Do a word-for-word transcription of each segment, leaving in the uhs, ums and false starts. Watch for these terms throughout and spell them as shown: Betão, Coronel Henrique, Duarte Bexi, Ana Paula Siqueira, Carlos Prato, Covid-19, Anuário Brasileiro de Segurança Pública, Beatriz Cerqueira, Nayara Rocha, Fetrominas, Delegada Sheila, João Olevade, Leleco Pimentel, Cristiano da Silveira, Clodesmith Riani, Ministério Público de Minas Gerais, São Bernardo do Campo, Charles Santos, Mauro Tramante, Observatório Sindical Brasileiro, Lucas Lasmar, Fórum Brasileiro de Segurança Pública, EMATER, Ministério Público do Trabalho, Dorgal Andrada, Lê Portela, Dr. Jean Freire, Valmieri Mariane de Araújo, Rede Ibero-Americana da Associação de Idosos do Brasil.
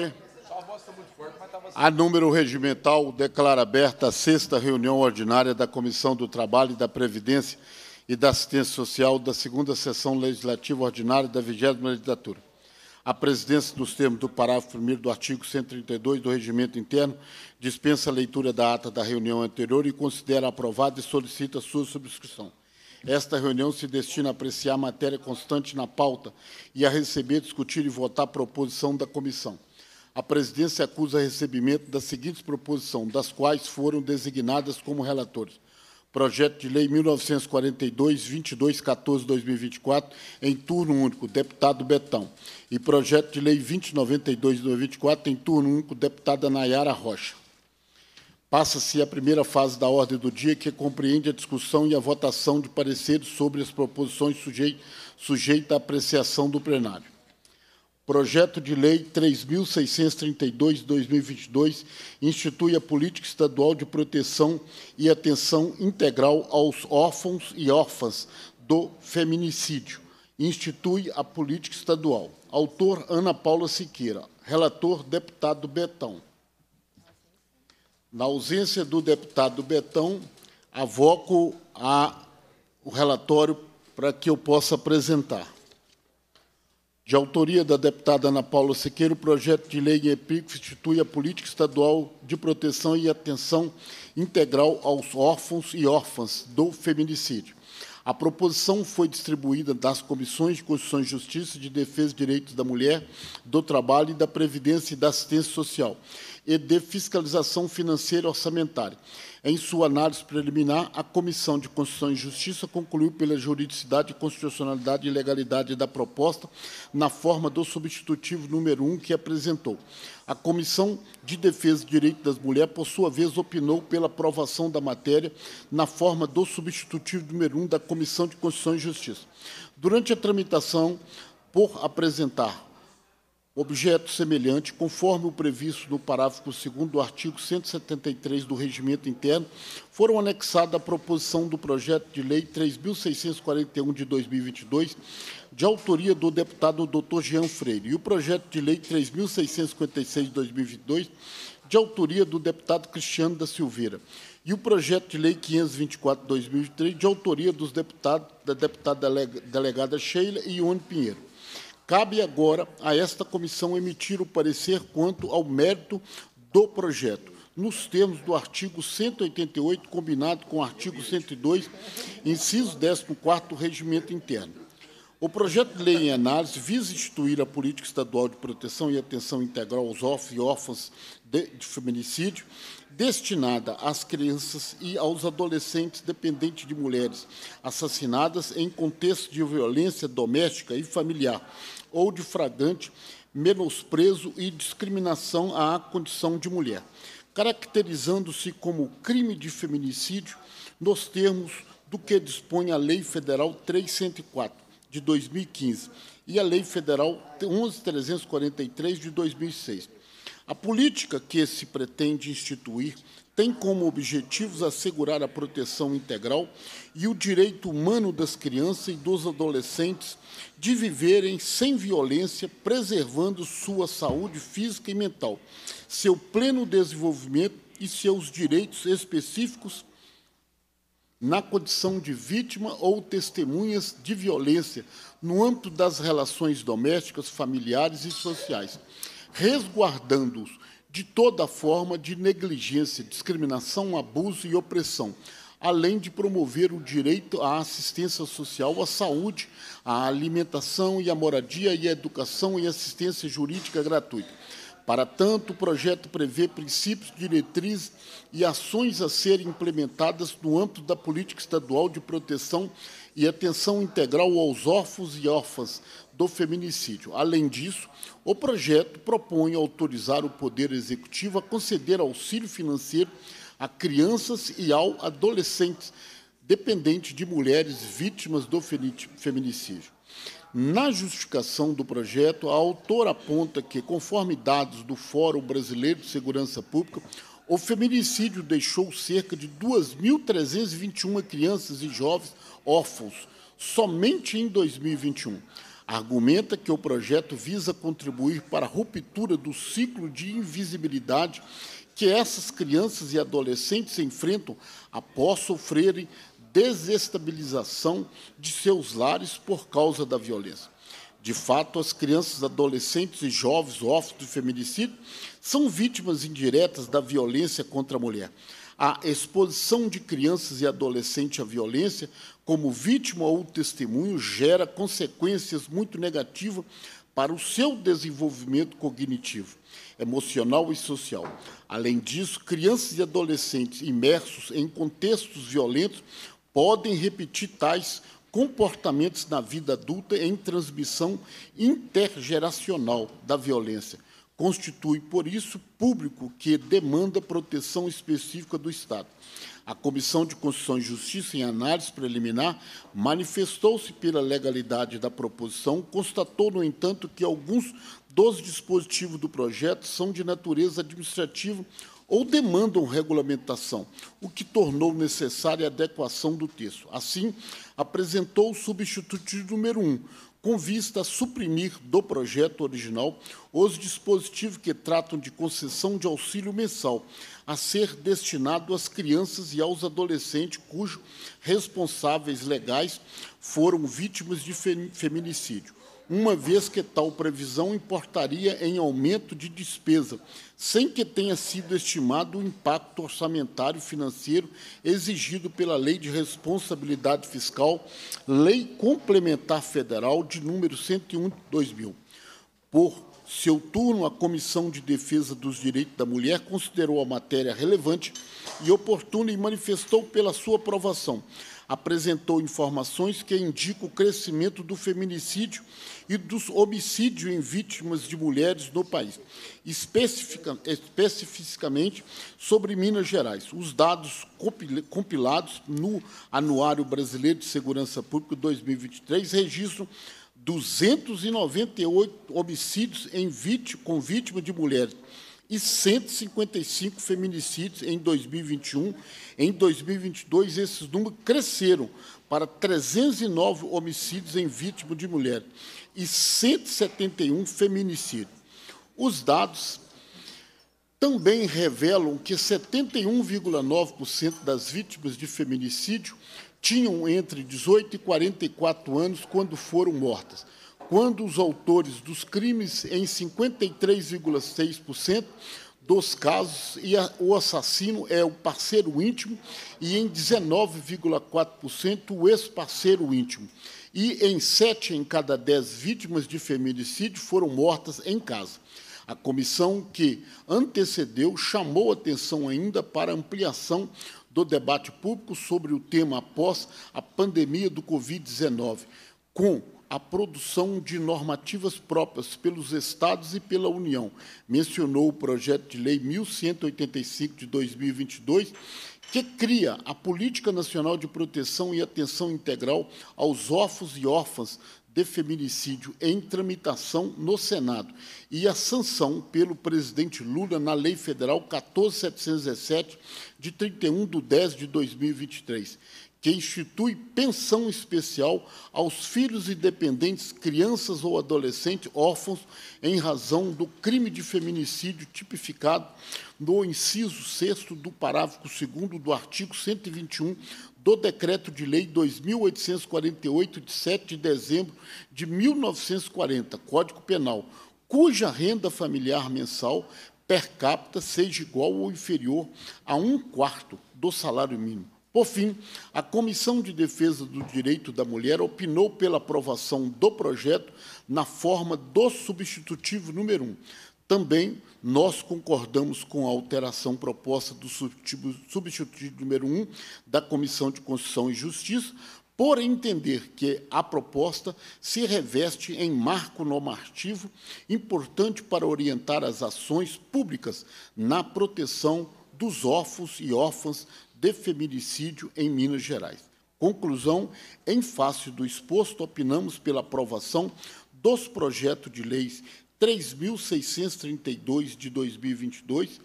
aqui. A número regimental declara aberta a sexta reunião ordinária da Comissão do Trabalho e da Previdência e da Assistência Social da segunda sessão legislativa ordinária da vigésima legislatura. A presidência, nos termos do parágrafo primeiro do artigo cento e trinta e dois do Regimento Interno, dispensa a leitura da ata da reunião anterior e considera aprovada e solicita sua subscrição. Esta reunião se destina a apreciar a matéria constante na pauta e a receber, discutir e votar a proposição da comissão. A presidência acusa recebimento das seguintes proposições, das quais foram designadas como relatores: Projeto de Lei mil novecentos e quarenta e dois, vinte e dois, quatorze, dois mil e vinte e quatro, em turno único, deputado Betão. E Projeto de Lei vinte e noventa e dois, dois mil e vinte e quatro, em turno único, deputada Nayara Rocha. Passa-se a primeira fase da ordem do dia, que compreende a discussão e a votação de pareceres sobre as proposições sujeitas à apreciação do plenário. Projeto de Lei três mil seiscentos e trinta e dois, dois mil e vinte e dois institui a Política Estadual de Proteção e Atenção Integral aos Órfãos e Órfãs do Feminicídio. Institui a Política Estadual. Autor, Ana Paula Siqueira. Relator, deputado Betão. Na ausência do deputado Betão, avoco a, o relatório para que eu possa apresentar. De autoria da deputada Ana Paula Siqueira, o projeto de lei em epígrafe institui a Política Estadual de Proteção e Atenção Integral aos Órfãos e Órfãs do Feminicídio. A proposição foi distribuída nas Comissões de Constituição e Justiça, de Defesa e Direitos da Mulher, do Trabalho e da Previdência e da Assistência Social e de Fiscalização Financeira e Orçamentária. Em sua análise preliminar, a Comissão de Constituição e Justiça concluiu pela juridicidade, constitucionalidade e legalidade da proposta na forma do substitutivo número um que apresentou. A Comissão de Defesa e Direitos das Mulheres, por sua vez, opinou pela aprovação da matéria na forma do substitutivo número um da Comissão de Constituição e Justiça. Durante a tramitação, por apresentar objeto semelhante, conforme o previsto no parágrafo segundo do artigo cento e setenta e três do Regimento Interno, foram anexadas à proposição do projeto de lei três mil seiscentos e quarenta e um de dois mil e vinte e dois, de autoria do deputado doutor Jean Freire, e o projeto de lei três mil seiscentos e cinquenta e seis de dois mil e vinte e dois, de autoria do deputado Cristiano da Silveira, e o projeto de lei quinhentos e vinte e quatro de dois mil e três, de autoria dos deputados da deputada delegada Sheila e Ione Pinheiro. Cabe agora a esta comissão emitir o parecer quanto ao mérito do projeto, nos termos do artigo cento e oitenta e oito, combinado com o artigo cento e dois, inciso décimo quarto do Regimento Interno. O projeto de lei em análise visa instituir a Política Estadual de Proteção e Atenção Integral aos Órfãos e Órfãs de, de Feminicídio, destinada às crianças e aos adolescentes dependentes de mulheres assassinadas em contexto de violência doméstica e familiar, ou de flagrante menosprezo e discriminação à condição de mulher, caracterizando-se como crime de feminicídio nos termos do que dispõe a Lei Federal trezentos e quatorze, de dois mil e quinze, e a Lei Federal onze mil trezentos e quarenta e três, de dois mil e seis. A política que se pretende instituir tem como objetivos assegurar a proteção integral e o direito humano das crianças e dos adolescentes de viverem sem violência, preservando sua saúde física e mental, seu pleno desenvolvimento e seus direitos específicos na condição de vítima ou testemunhas de violência no âmbito das relações domésticas, familiares e sociais, resguardando-os de toda forma de negligência, discriminação, abuso e opressão, além de promover o direito à assistência social, à saúde, à alimentação e à moradia e à educação e assistência jurídica gratuita. Para tanto, o projeto prevê princípios, diretrizes e ações a serem implementadas no âmbito da Política Estadual de Proteção e Atenção Integral aos Órfãos e Órfãs do Feminicídio. Além disso, o projeto propõe autorizar o Poder Executivo a conceder auxílio financeiro a crianças e ao adolescentes dependentes de mulheres vítimas do feminicídio. Na justificação do projeto, a autora aponta que, conforme dados do Fórum Brasileiro de Segurança Pública, o feminicídio deixou cerca de duas mil trezentas e vinte e uma crianças e jovens órfãos somente em dois mil e vinte e um. Argumenta que o projeto visa contribuir para a ruptura do ciclo de invisibilidade que essas crianças e adolescentes enfrentam após sofrerem desestabilização de seus lares por causa da violência. De fato, as crianças, adolescentes e jovens órfãos de feminicídio são vítimas indiretas da violência contra a mulher. A exposição de crianças e adolescentes à violência como vítima ou testemunho gera consequências muito negativas para o seu desenvolvimento cognitivo, emocional e social. Além disso, crianças e adolescentes imersos em contextos violentos podem repetir tais comportamentos na vida adulta em transmissão intergeracional da violência. Constitui, por isso, público que demanda proteção específica do Estado. A Comissão de Constituição e Justiça, em análise preliminar, manifestou-se pela legalidade da proposição, constatou, no entanto, que alguns dos dispositivos do projeto são de natureza administrativa ou demandam regulamentação, o que tornou necessária a adequação do texto. Assim, apresentou o substitutivo número um, com vista a suprimir do projeto original os dispositivos que tratam de concessão de auxílio mensal a ser destinado às crianças e aos adolescentes cujos responsáveis legais foram vítimas de feminicídio, uma vez que tal previsão importaria em aumento de despesa, sem que tenha sido estimado o impacto orçamentário financeiro exigido pela Lei de Responsabilidade Fiscal, Lei Complementar Federal de número cento e um de dois mil. Por seu turno, a Comissão de Defesa dos Direitos da Mulher considerou a matéria relevante e oportuna e manifestou pela sua aprovação. Apresentou informações que indicam o crescimento do feminicídio e dos homicídios em vítimas de mulheres no país, especifica, especificamente sobre Minas Gerais. Os dados compilados no Anuário Brasileiro de Segurança Pública dois mil e vinte e três registram duzentos e noventa e oito homicídios em vítima, com vítima de mulheres e cento e cinquenta e cinco feminicídios em dois mil e vinte e um. Em dois mil e vinte e dois, esses números cresceram para trezentos e nove homicídios em vítima de mulher e cento e setenta e um feminicídios. Os dados também revelam que setenta e um vírgula nove por cento das vítimas de feminicídio tinham entre dezoito e quarenta e quatro anos quando foram mortas, quando os autores dos crimes, em cinquenta e três vírgula seis por cento dos casos, e a, o assassino é o parceiro íntimo, e em dezenove vírgula quatro por cento o ex-parceiro íntimo. E em sete em cada dez vítimas de feminicídio foram mortas em casa. A comissão que antecedeu chamou atenção ainda para a ampliação do debate público sobre o tema após a pandemia do Covid dezenove, com a produção de normativas próprias pelos Estados e pela União. Mencionou o projeto de lei mil cento e oitenta e cinco, de dois mil e vinte e dois, que cria a Política Nacional de Proteção e Atenção Integral aos Órfãos e Órfãs de Feminicídio, em tramitação no Senado, e a sanção pelo presidente Lula na Lei Federal quatorze mil setecentos e dezessete, de trinta e um de dez de dois mil e vinte e três, que institui pensão especial aos filhos e dependentes, crianças ou adolescentes órfãos em razão do crime de feminicídio tipificado no inciso sexto do parágrafo segundo do artigo cento e vinte e um do Decreto de Lei dois mil oitocentos e quarenta e oito, de sete de dezembro de mil novecentos e quarenta, Código Penal, cuja renda familiar mensal per capita seja igual ou inferior a um quarto do salário mínimo. Por fim, a Comissão de Defesa do Direito da Mulher opinou pela aprovação do projeto na forma do substitutivo número um. Também nós concordamos com a alteração proposta do substitutivo número um da Comissão de Constituição e Justiça, por entender que a proposta se reveste em marco normativo importante para orientar as ações públicas na proteção dos órfãos e órfãs de feminicídio em Minas Gerais. Conclusão, em face do exposto, opinamos pela aprovação dos projetos de leis três mil seiscentos e trinta e dois, de dois mil e vinte e dois,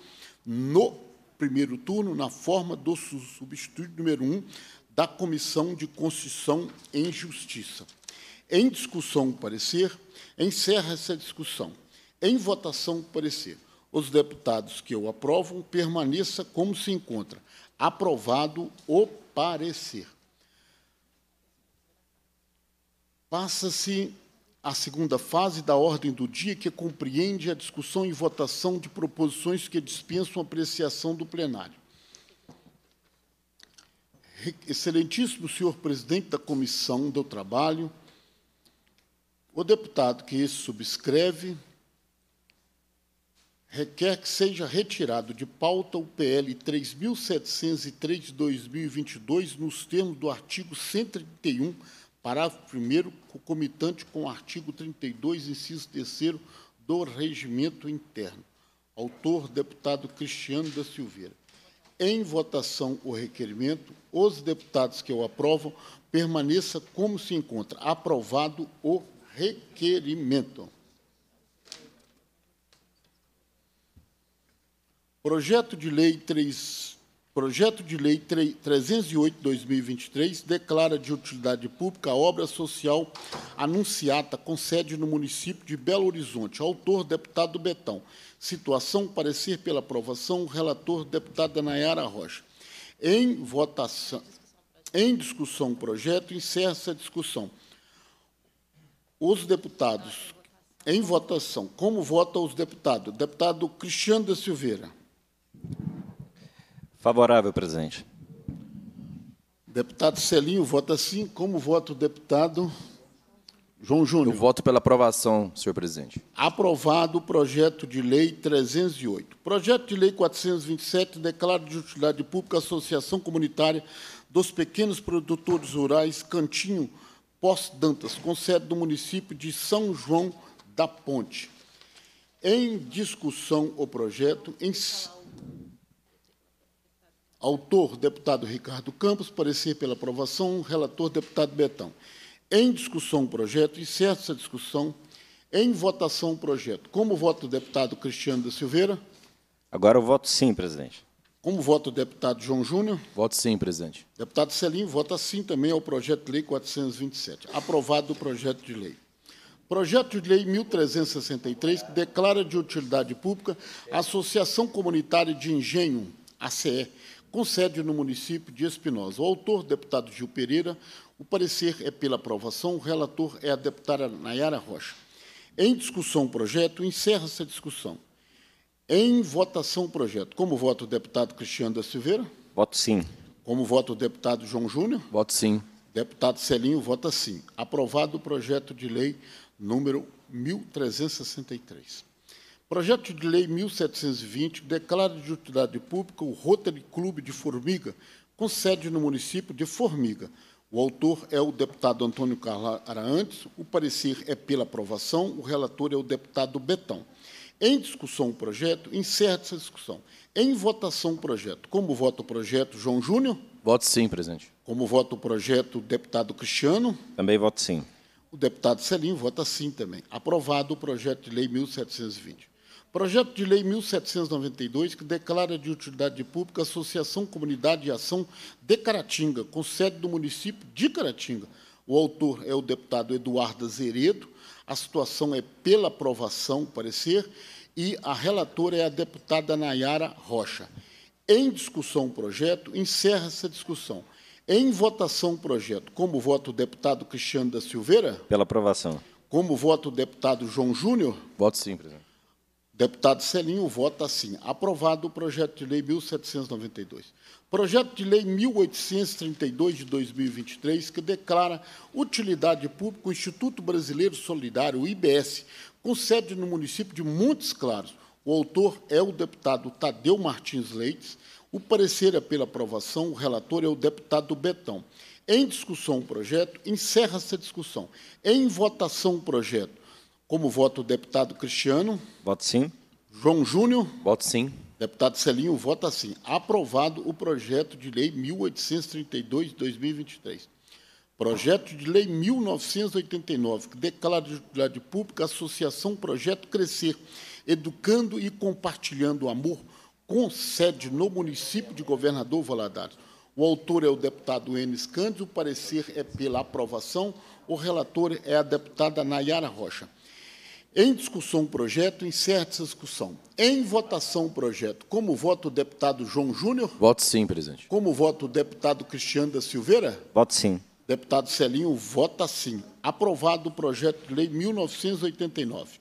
no primeiro turno, na forma do substituto número um da Comissão de Constituição e Justiça. Em discussão, parecer, encerra essa discussão. Em votação, parecer. Os deputados que o aprovam, permaneça como se encontra. Aprovado o parecer. Passa-se a segunda fase da ordem do dia, que compreende a discussão e votação de proposições que dispensam apreciação do plenário. Excelentíssimo senhor presidente da Comissão do Trabalho, o deputado que esse subscreve requer que seja retirado de pauta o P L três mil setecentos e três de dois mil e vinte e dois, nos termos do artigo cento e trinta e um, parágrafo primeiro, concomitante com o artigo trinta e dois, inciso terceiro do regimento interno. Autor, deputado Cristiano da Silveira. Em votação o requerimento, os deputados que o aprovam, permaneça como se encontra. Aprovado o requerimento. Projeto de Lei três, Projeto de Lei trezentos e oito barra dois mil e vinte e três declara de utilidade pública a obra social anunciada com sede no município de Belo Horizonte. Autor, deputado Betão. Situação, parecer pela aprovação, relator, deputada Nayara Rocha. Em votação, em discussão o projeto, encerra essa discussão. Os deputados, em votação, como votam os deputados? Deputado Cristiano da Silveira. Favorável, presidente. Deputado Celinho vota sim. Como vota o deputado João Júnior? Eu voto pela aprovação, senhor presidente. Aprovado o projeto de lei trezentos e oito. Projeto de lei quatrocentos e vinte e sete declara de utilidade pública a Associação Comunitária dos Pequenos Produtores Rurais Cantinho Pós Dantas, com sede do município de São João da Ponte. Em discussão o projeto... Em... Autor, deputado Ricardo Campos, parecer pela aprovação, relator, deputado Betão. Em discussão o projeto, encerra essa discussão. Em votação o projeto. Como vota o deputado Cristiano da Silveira? Agora eu voto sim, presidente. Como vota o deputado João Júnior? Voto sim, presidente. Deputado Celinho vota sim também ao projeto de lei quatrocentos e vinte e sete. Aprovado o projeto de lei. Projeto de Lei mil trezentos e sessenta e três, que declara de utilidade pública a Associação Comunitária de Engenho, A C E, com sede no município de Espinosa. O autor, deputado Gil Pereira, o parecer é pela aprovação, o relator é a deputada Nayara Rocha. Em discussão o projeto, encerra-se a discussão. Em votação o projeto. Como vota o deputado Cristiano da Silveira? Voto sim. Como vota o deputado João Júnior? Voto sim. Deputado Celinho vota sim. Aprovado o projeto de lei número mil trezentos e sessenta e três. Projeto de Lei mil setecentos e vinte declara de utilidade pública o Rotary Clube de Formiga, com sede no município de Formiga. O autor é o deputado Antônio Carlos Arantes, o parecer é pela aprovação, o relator é o deputado Betão. Em discussão o projeto, encerra essa discussão. Em votação o projeto. Como vota o projeto, João Júnior? Voto sim, presidente. Como vota o projeto, deputado Cristiano? Também voto sim. O deputado Celinho vota sim também. Aprovado o projeto de Lei mil setecentos e vinte. Projeto de Lei mil setecentos e noventa e dois, que declara de utilidade pública a Associação Comunidade de Ação de Caratinga, com sede do município de Caratinga. O autor é o deputado Eduardo Zeredo. A situação é pela aprovação, parecer, e a relatora é a deputada Nayara Rocha. Em discussão o projeto, encerra essa discussão. Em votação o projeto. Como vota o deputado Cristiano da Silveira? Pela aprovação. Como vota o deputado João Júnior? Voto sim, presidente. Deputado Celinho vota sim. Aprovado o projeto de lei mil setecentos e noventa e dois. Projeto de lei mil oitocentos e trinta e dois de dois mil e vinte e três, que declara utilidade pública o Instituto Brasileiro Solidário, o I B S, com sede no município de Montes Claros. O autor é o deputado Tadeu Martins Leites. O parecer é pela aprovação, o relator é o deputado Betão. Em discussão o projeto, encerra essa discussão. Em votação o projeto. Como vota o deputado Cristiano? Voto sim. João Júnior? Voto sim. Deputado Celinho, vota sim. Aprovado o projeto de lei mil oitocentos e trinta e dois de dois mil e vinte e três. Projeto de lei mil novecentos e oitenta e nove, que declara de utilidade pública a Associação Projeto Crescer, educando e compartilhando o amor, com sede no município de Governador Valadares. O autor é o deputado Enes Cândido, o parecer é pela aprovação, O relator é a deputada Nayara Rocha. Em discussão o projeto, encerra-se a discussão. Em votação o projeto, como voto o deputado João Júnior? Voto sim, presidente. Como voto o deputado Cristiano da Silveira? Voto sim. Deputado Celinho, vota sim. Aprovado o projeto de lei mil novecentos e oitenta e nove.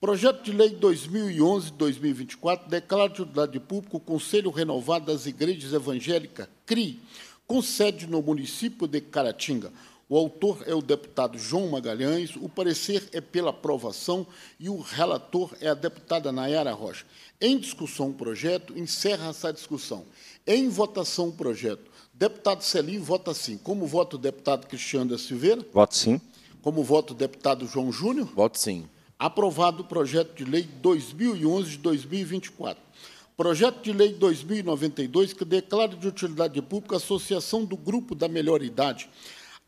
Projeto de lei dois mil e onze, dois mil e vinte e quatro, declara de utilidade pública o Conselho Renovado das Igrejas Evangélicas, C R I, com sede no município de Caratinga. O autor é o deputado João Magalhães, o parecer é pela aprovação e o relator é a deputada Nayara Rocha. Em discussão o projeto, encerra-se a discussão. Em votação o projeto, deputado Celinho vota sim. Como vota o deputado Cristiano da Silveira? Voto sim. Como vota o deputado João Júnior? Voto sim. Aprovado o projeto de lei dois mil e onze de dois mil e vinte e quatro. Projeto de lei dois mil e noventa e dois, que declara de utilidade pública a Associação do Grupo da Melhor Idade,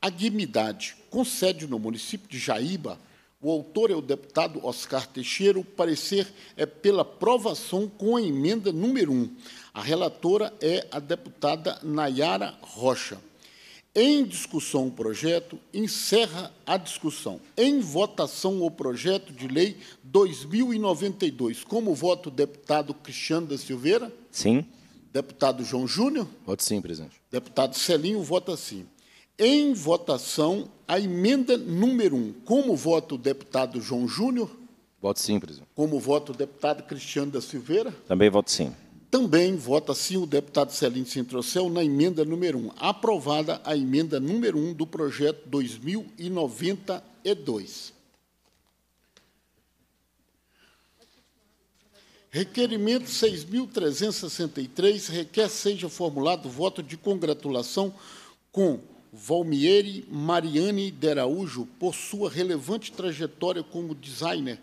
a Aguimidade, com sede no município de Jaíba. O autor é o deputado Oscar Teixeira. O parecer é pela aprovação com a emenda número um. A relatora é a deputada Nayara Rocha. Em discussão o projeto, encerra a discussão. Em votação o projeto de lei dois mil e noventa e dois. Como vota o deputado Cristiano da Silveira? Sim. Deputado João Júnior? Voto sim, presidente. Deputado Celinho, vota sim. Em votação, a emenda número um. Como vota o deputado João Júnior? Voto sim, presidente. Como vota o deputado Cristiano da Silveira? Também voto sim. Também vota sim o deputado Celinho Sintrocel na emenda número um. Aprovada a emenda número um do projeto dois mil e noventa e dois. Requerimento seis mil trezentos e sessenta e três requer seja formulado voto de congratulação com Valmieri Mariane de Araújo por sua relevante trajetória como designer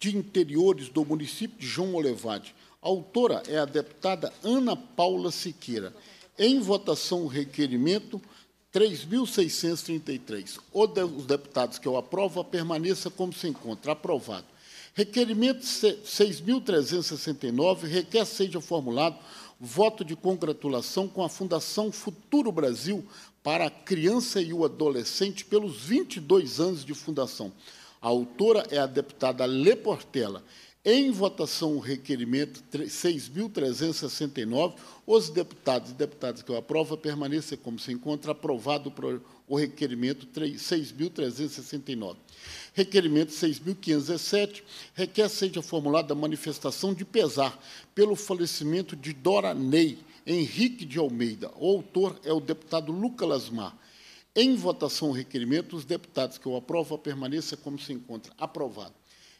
de interiores do município de João Olevade. A autora é a deputada Ana Paula Siqueira. Em votação, o requerimento três mil seiscentos e trinta e três. Os deputados que o aprovam, permaneça como se encontra. Aprovado. Requerimento seis mil trezentos e sessenta e nove requer seja formulado voto de congratulação com a Fundação Futuro Brasil para a criança e o adolescente pelos vinte e dois anos de fundação. A autora é a deputada Lê Portela. Em votação, o requerimento seis mil trezentos e sessenta e nove, os deputados e deputadas que eu aprovo, permaneçam como se encontra. Aprovado o requerimento seis mil trezentos e sessenta e nove. Requerimento seis mil quinhentos e dezessete requer seja formulada a manifestação de pesar pelo falecimento de Dora Nei Henrique de Almeida. O autor é o deputado Lucas Lasmar. Em votação, o requerimento, os deputados que eu aprovo, permaneçam como se encontra. Aprovado.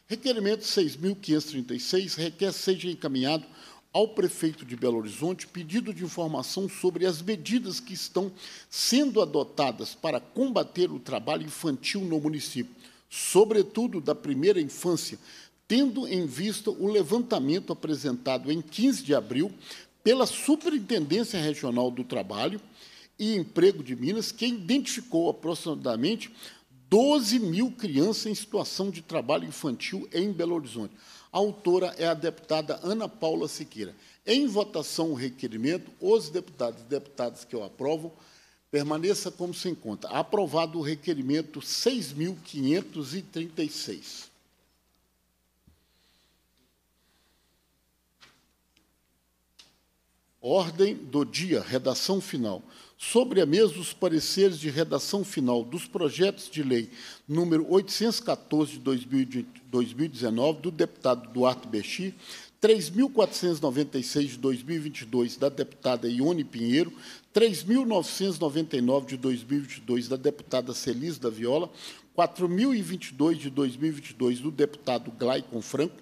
Requerimento seis mil quinhentos e trinta e seis requer seja encaminhado ao prefeito de Belo Horizonte pedido de informação sobre as medidas que estão sendo adotadas para combater o trabalho infantil no município, sobretudo da primeira infância, tendo em vista o levantamento apresentado em quinze de abril pela Superintendência Regional do Trabalho e Emprego de Minas, que identificou aproximadamente doze mil crianças em situação de trabalho infantil em Belo Horizonte. A autora é a deputada Ana Paula Siqueira. Em votação o requerimento, os deputados e deputadas que eu aprovo, permaneça como se encontra. Aprovado o requerimento seis mil quinhentos e trinta e seis. Ordem do dia, redação final. Sobre a mesa, os pareceres de redação final dos projetos de lei número oitocentos e catorze de dois mil e dezenove, do deputado Duarte Bexi, três mil quatrocentos e noventa e seis de dois mil e vinte e dois, da deputada Ione Pinheiro, três mil novecentos e noventa e nove de dois mil e vinte e dois, da deputada Celis da Viola, quatro mil e vinte e dois de dois mil e vinte e dois, do deputado Glaicon Franco,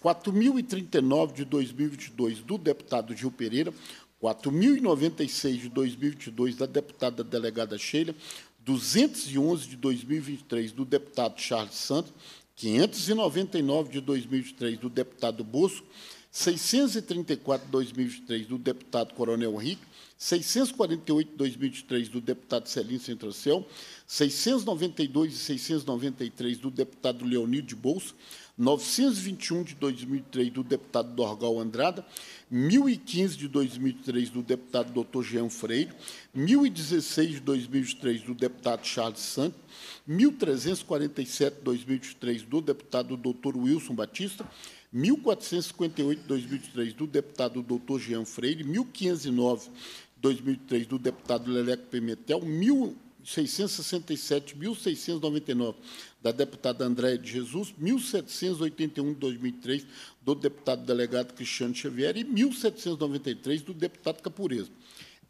quatro mil e trinta e nove de dois mil e vinte e dois, do deputado Gil Pereira, quatro mil e noventa e seis de dois mil e vinte e dois, da deputada Delegada Sheila, duzentos e onze de dois mil e vinte e três, do deputado Charles Santos, quinhentos e noventa e nove de dois mil e vinte e três, do deputado Bosco, seiscentos e trinta e quatro de dois mil e vinte e três, do deputado Coronel Henrique, seiscentos e quarenta e oito de dois mil e vinte e três, do deputado Celinho Sintrocel, seiscentos e noventa e dois e seiscentos e noventa e três do deputado Leonildo de Bolso, novecentos e vinte e um de dois mil e três do deputado Dorgal Andrada, mil e quinze de două mii trei do deputado doutor Jean Freire, mil e dezesseis de dois mil e três do deputado Charles Santos, mil trezentos e quarenta e sete de dois mil e três do deputado doutor Wilson Batista, mil quatrocentos e cinquenta e oito de dois mil e três do deputado doutor Jean Freire, mil quinhentos e nove de dois mil e três do deputado Leleco Pimentel, mil seiscentos e sessenta e sete, mil seiscentos e noventa e nove da deputada Andréia de Jesus, mil setecentos e oitenta e um de dois mil e três do deputado delegado Cristiano Xavier e mil setecentos e noventa e três do deputado Capureso.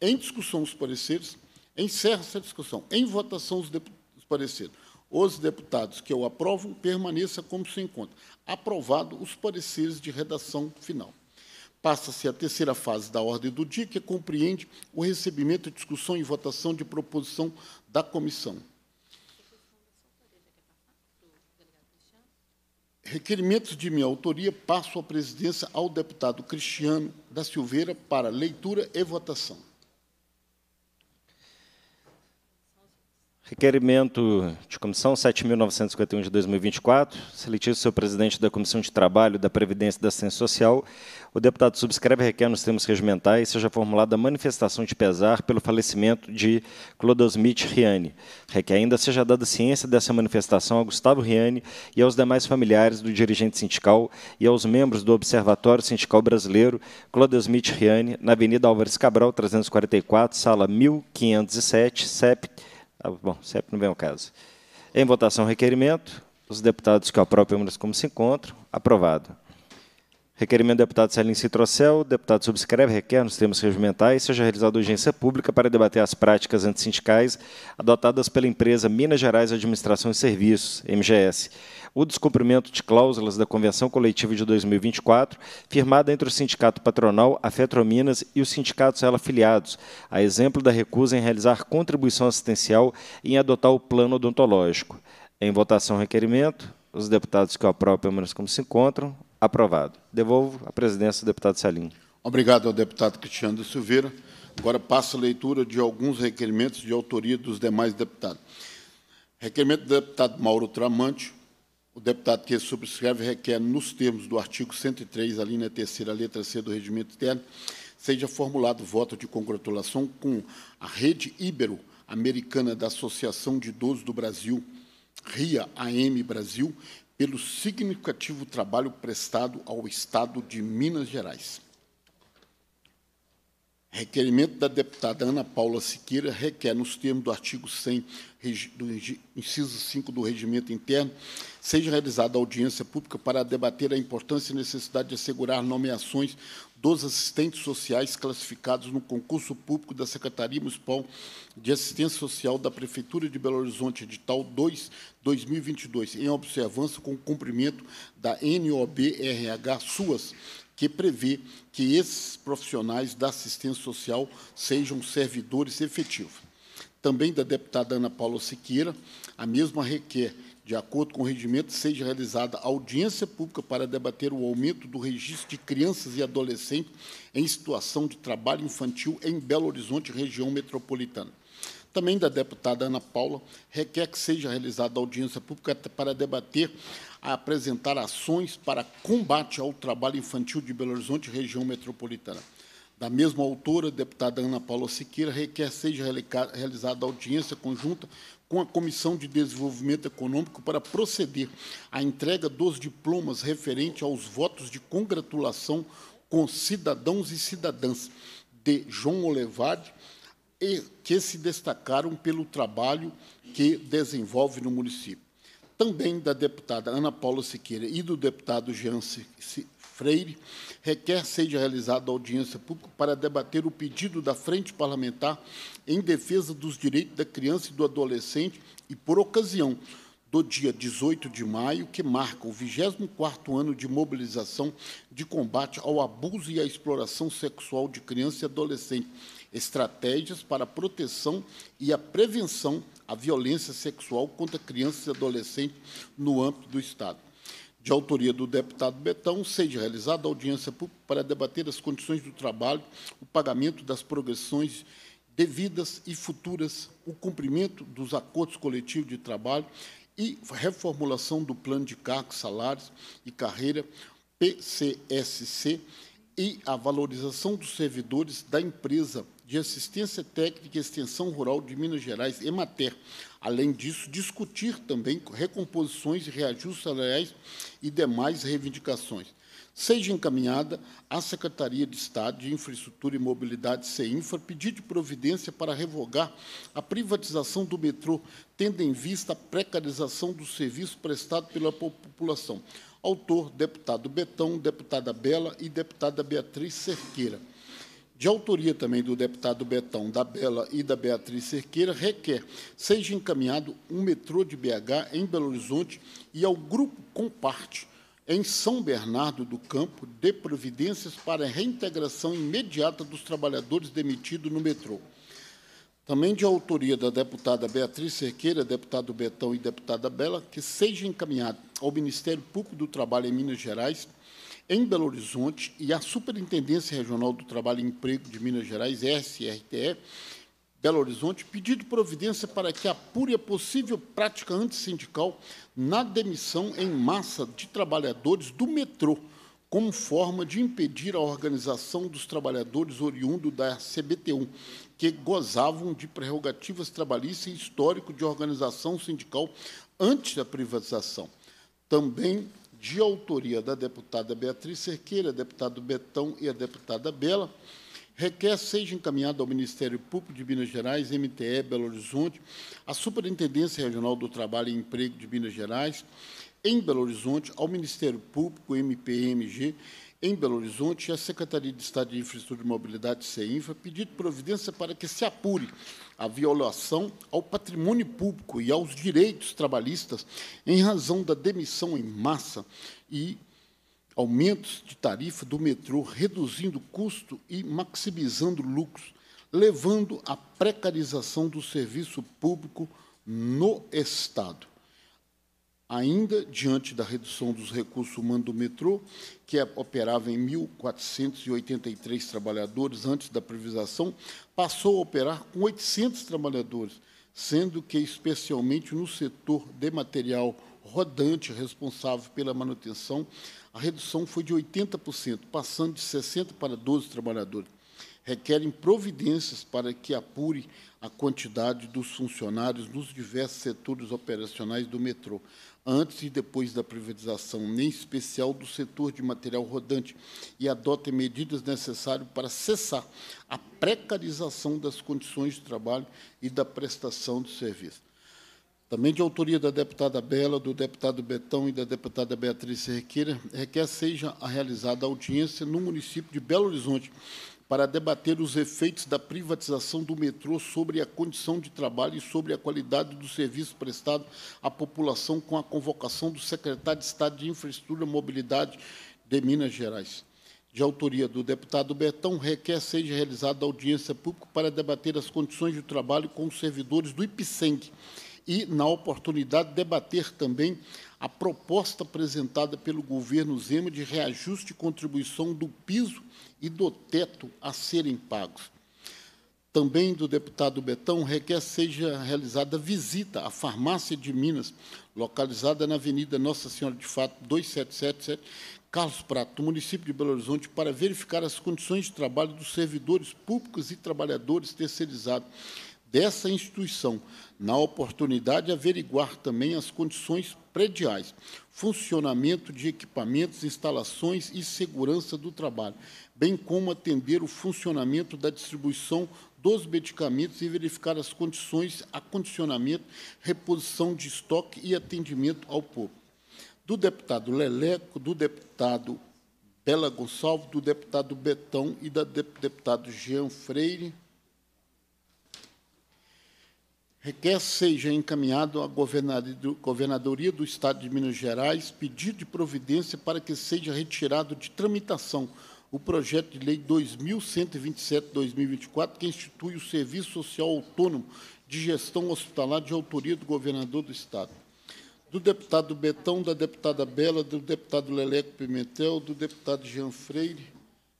Em discussão os pareceres, encerra essa discussão. Em votação os, os pareceres. Os deputados que o aprovam permaneça como se encontra. Aprovado os pareceres de redação final. Passa-se a terceira fase da ordem do dia, que compreende o recebimento, discussão e votação de proposição da comissão. Requerimentos de minha autoria, passo a presidência ao deputado Cristiano da Silveira para leitura e votação. Requerimento de comissão sete mil novecentos e cinquenta e um de dois mil e vinte e quatro, seletivo seu presidente da Comissão de Trabalho, da Previdência e da Assistência Social, o deputado subscreve e requer nos termos regimentais seja formulada a manifestação de pesar pelo falecimento de Clodesmith Riani. Requer ainda seja dada ciência dessa manifestação a Gustavo Riani e aos demais familiares do dirigente sindical e aos membros do Observatório Sindical Brasileiro Clodesmith Riani, na Avenida Álvares Cabral, trezentos e quarenta e quatro, sala mil quinhentos e sete, C E P. Ah, bom, sempre não vem ao caso. Em votação, requerimento. Os deputados que aprovam, permaneçam como se encontram. Aprovado. Requerimento do deputado Celinho Sintrocel. O deputado subscreve, requer, nos termos regimentais, seja realizada audiência pública para debater as práticas antissindicais adotadas pela empresa Minas Gerais Administração e Serviços, M G S. O descumprimento de cláusulas da Convenção Coletiva de dois mil e vinte e quatro, firmada entre o Sindicato Patronal, a Fetrominas e os sindicatos a ela afiliados, a exemplo da recusa em realizar contribuição assistencial e em adotar o plano odontológico. Em votação, requerimento. Os deputados que o aprovam, permaneçam como se encontram. Aprovado. Devolvo a presidência ao deputado Celinho. Obrigado ao deputado Cristiano da Silveira. Agora passo a leitura de alguns requerimentos de autoria dos demais deputados. Requerimento do deputado Mauro Tramante. O deputado que subscreve requer, nos termos do artigo cento e três, alínea terceira, letra C do Regimento Interno, seja formulado voto de congratulação com a Rede Ibero-Americana da Associação de Idosos do Brasil, R I A A M Brasil, pelo significativo trabalho prestado ao Estado de Minas Gerais. Requerimento da deputada Ana Paula Siqueira requer, nos termos do artigo cem, do inciso cinco do Regimento Interno, seja realizada audiência pública para debater a importância e necessidade de assegurar nomeações dos assistentes sociais classificados no concurso público da Secretaria Municipal de Assistência Social da Prefeitura de Belo Horizonte, edital dois barra dois mil e vinte e dois, em observância com o cumprimento da N O B R H SUAS, que prevê que esses profissionais da assistência social sejam servidores efetivos. Também da deputada Ana Paula Siqueira, a mesma requer, de acordo com o regimento, seja realizada audiência pública para debater o aumento do registro de crianças e adolescentes em situação de trabalho infantil em Belo Horizonte, região metropolitana. Também da deputada Ana Paula, requer que seja realizada audiência pública para debater, apresentar ações para combate ao trabalho infantil de Belo Horizonte, região metropolitana. Da mesma autora, deputada Ana Paula Siqueira, requer seja realizada audiência conjunta com a Comissão de Desenvolvimento Econômico para proceder à entrega dos diplomas referente aos votos de congratulação com cidadãos e cidadãs de João Olevade, e que se destacaram pelo trabalho que desenvolve no município. Também da deputada Ana Paula Siqueira e do deputado Jean Freire, requer seja realizada audiência pública para debater o pedido da Frente Parlamentar em defesa dos direitos da criança e do adolescente e, por ocasião do dia dezoito de maio, que marca o vigésimo quarto ano de mobilização de combate ao abuso e à exploração sexual de criança e adolescente, estratégias para a proteção e a prevenção à violência sexual contra crianças e adolescentes no âmbito do Estado. De autoria do deputado Betão, seja realizada audiência pública para debater as condições do trabalho, o pagamento das progressões devidas e futuras o cumprimento dos acordos coletivos de trabalho e reformulação do plano de cargos, salários e carreira P C S C e a valorização dos servidores da empresa de assistência técnica e extensão rural de Minas Gerais, EMATER. Além disso, discutir também recomposições, reajustes salariais e demais reivindicações. Seja encaminhada à Secretaria de Estado de Infraestrutura e Mobilidade, Seinfra, pedido de providência para revogar a privatização do metrô, tendo em vista a precarização do serviço prestado pela população. Autor, deputado Betão, deputada Bela e deputada Beatriz Cerqueira. De autoria também do deputado Betão, da Bela e da Beatriz Cerqueira, requer seja encaminhado um metrô de B H em Belo Horizonte e ao Grupo Comparte, em São Bernardo do Campo, dê providências para a reintegração imediata dos trabalhadores demitidos no metrô. Também de autoria da deputada Beatriz Cerqueira, deputado Betão e deputada Bela, que seja encaminhado ao Ministério Público do Trabalho em Minas Gerais, em Belo Horizonte, e à Superintendência Regional do Trabalho e Emprego de Minas Gerais, S R T E, Belo Horizonte, pedido de providência para que apure a possível prática antissindical na demissão em massa de trabalhadores do metrô, como forma de impedir a organização dos trabalhadores oriundos da C B T um, que gozavam de prerrogativas trabalhistas e histórico de organização sindical antes da privatização. Também de autoria da deputada Beatriz Cerqueira, deputado Betão e a deputada Bela, requer seja encaminhado ao Ministério Público de Minas Gerais, M T E, Belo Horizonte, à Superintendência Regional do Trabalho e Emprego de Minas Gerais, em Belo Horizonte, ao Ministério Público, M P M G, em Belo Horizonte, e à Secretaria de Estado de Infraestrutura e Mobilidade, Seinfra, pedido de providência para que se apure a violação ao patrimônio público e aos direitos trabalhistas em razão da demissão em massa e aumentos de tarifa do metrô, reduzindo custo e maximizando lucros, levando à precarização do serviço público no Estado. Ainda, diante da redução dos recursos humanos do metrô, que operava em mil quatrocentos e oitenta e três trabalhadores antes da privatização, passou a operar com oitocentos trabalhadores, sendo que, especialmente no setor de material rodante responsável pela manutenção, a redução foi de oitenta por cento, passando de sessenta para doze trabalhadores. Requerem providências para que apure a quantidade dos funcionários nos diversos setores operacionais do metrô, antes e depois da privatização, em especial do setor de material rodante, e adotem medidas necessárias para cessar a precarização das condições de trabalho e da prestação de serviço. Também de autoria da deputada Bela, do deputado Betão e da deputada Beatriz Cerqueira, requer seja realizada audiência no município de Belo Horizonte para debater os efeitos da privatização do metrô sobre a condição de trabalho e sobre a qualidade do serviço prestado à população, com a convocação do secretário de Estado de Infraestrutura e Mobilidade de Minas Gerais. De autoria do deputado Betão, requer seja realizada audiência pública para debater as condições de trabalho com os servidores do IPSENG, e, na oportunidade, debater também a proposta apresentada pelo governo Zema de reajuste de contribuição do piso e do teto a serem pagos. Também do deputado Betão, requer seja realizada visita à farmácia de Minas, localizada na Avenida Nossa Senhora de Fátima, dois sete sete sete, Carlos Prato, município de Belo Horizonte, para verificar as condições de trabalho dos servidores públicos e trabalhadores terceirizados dessa instituição, na oportunidade, averiguar também as condições prediais, funcionamento de equipamentos, instalações e segurança do trabalho, bem como atender o funcionamento da distribuição dos medicamentos e verificar as condições, acondicionamento, reposição de estoque e atendimento ao povo. Do deputado Leleco, do deputado Bela Gonçalves, do deputado Betão e do deputado Jean Freire, requer seja encaminhado à Governadoria do Estado de Minas Gerais pedido de providência para que seja retirado de tramitação o projeto de lei dois mil cento e vinte e sete barra dois mil e vinte e quatro, que institui o Serviço Social Autônomo de Gestão Hospitalar, de autoria do governador do Estado. Do deputado Betão, da deputada Bela, do deputado Leleco Pimentel, do deputado Jean Freire,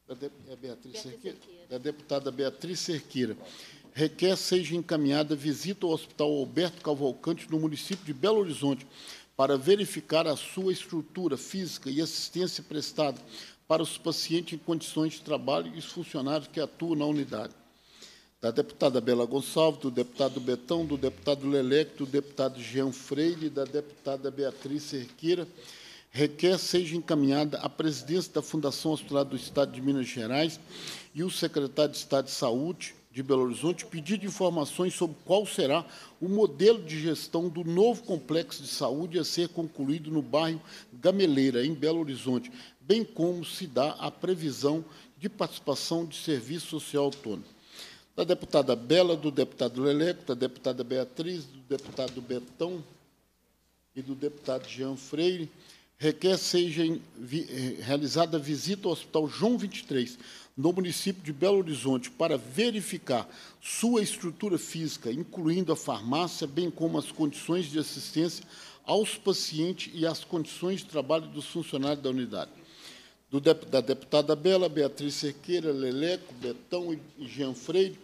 da, de, é Beatriz Beatriz Cerqueira, Cerqueira. da deputada Beatriz Cerqueira. requer seja encaminhada visita ao Hospital Alberto Cavalcante, no município de Belo Horizonte, para verificar a sua estrutura física e assistência prestada para os pacientes em condições de trabalho e os funcionários que atuam na unidade. Da deputada Bela Gonçalves, do deputado Betão, do deputado Leleco, do deputado Jean Freire e da deputada Beatriz Cerqueira, requer seja encaminhada à presidência da Fundação Hospitalar do Estado de Minas Gerais e o secretário de Estado de Saúde de Belo Horizonte pedido de informações sobre qual será o modelo de gestão do novo complexo de saúde a ser concluído no bairro Gameleira, em Belo Horizonte, bem como se dá a previsão de participação de serviço social autônomo. Da deputada Bela, do deputado Leleco, da deputada Beatriz, do deputado Betão e do deputado Jean Freire, requer seja realizada visita ao Hospital João vinte e três, no município de Belo Horizonte, para verificar sua estrutura física, incluindo a farmácia, bem como as condições de assistência aos pacientes e as condições de trabalho dos funcionários da unidade. Do, da deputada Bela, Beatriz Cerqueira, Leleco, Betão e Jean Freire,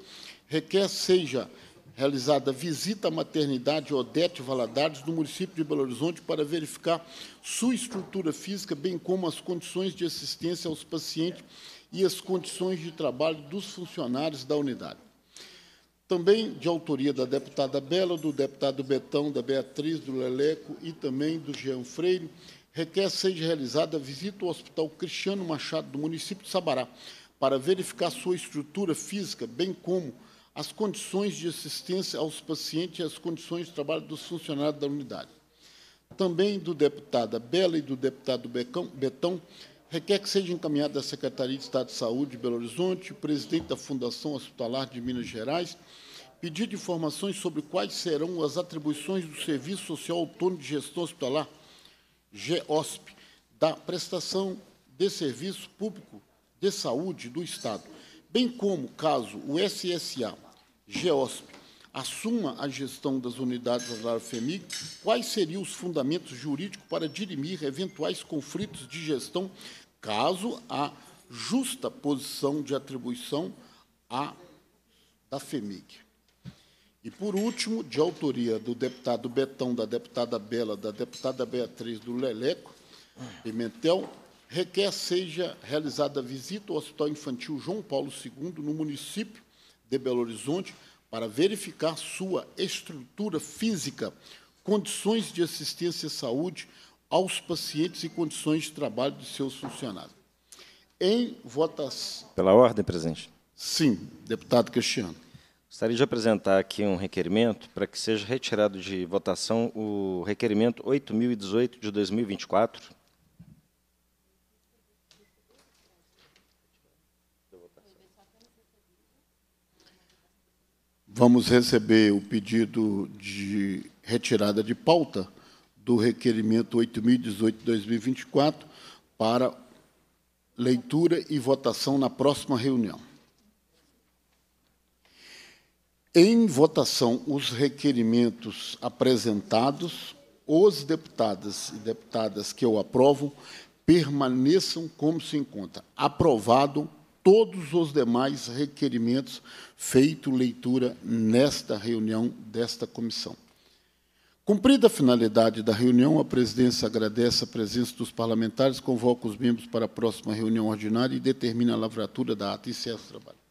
requer seja realizada visita à maternidade Odete Valadares, do município de Belo Horizonte, para verificar sua estrutura física, bem como as condições de assistência aos pacientes e as condições de trabalho dos funcionários da unidade. Também de autoria da deputada Bela, do deputado Betão, da Beatriz, do Leleco e também do Jean Freire, requer seja realizada visita ao Hospital Cristiano Machado, do município de Sabará, para verificar sua estrutura física, bem como as condições de assistência aos pacientes e as condições de trabalho dos funcionários da unidade. Também do deputado Bela e do deputado Betão, requer que seja encaminhada à Secretaria de Estado de Saúde de Belo Horizonte, presidente da Fundação Hospitalar de Minas Gerais, pedido de informações sobre quais serão as atribuições do Serviço Social Autônomo de Gestão Hospitalar, GEOSP, da prestação de serviço público de saúde do Estado, bem como, caso o S S A, GEOSP, assuma a gestão das unidades da FEMIG, quais seriam os fundamentos jurídicos para dirimir eventuais conflitos de gestão, caso a justa posição de atribuição à, da FEMIG. E, por último, de autoria do deputado Betão, da deputada Bela, da deputada Beatriz, do Leleco Pimentel, requer seja realizada visita ao Hospital Infantil João Paulo segundo, no município de Belo Horizonte, para verificar sua estrutura física, condições de assistência à saúde aos pacientes e condições de trabalho de seus funcionários. Em votação. Pela ordem, presidente. Sim, deputado Cristiano. Gostaria de apresentar aqui um requerimento para que seja retirado de votação o requerimento oito mil e dezoito de dois mil e vinte e quatro. Vamos receber o pedido de retirada de pauta do requerimento oito mil e dezoito de dois mil e vinte e quatro para leitura e votação na próxima reunião. Em votação, os requerimentos apresentados, os deputados e deputadas que o aprovam permaneçam como se encontra. Aprovado todos os demais requerimentos feito leitura nesta reunião desta comissão. Cumprida a finalidade da reunião, a presidência agradece a presença dos parlamentares, convoca os membros para a próxima reunião ordinária e determina a lavratura da ata e encerra o trabalho.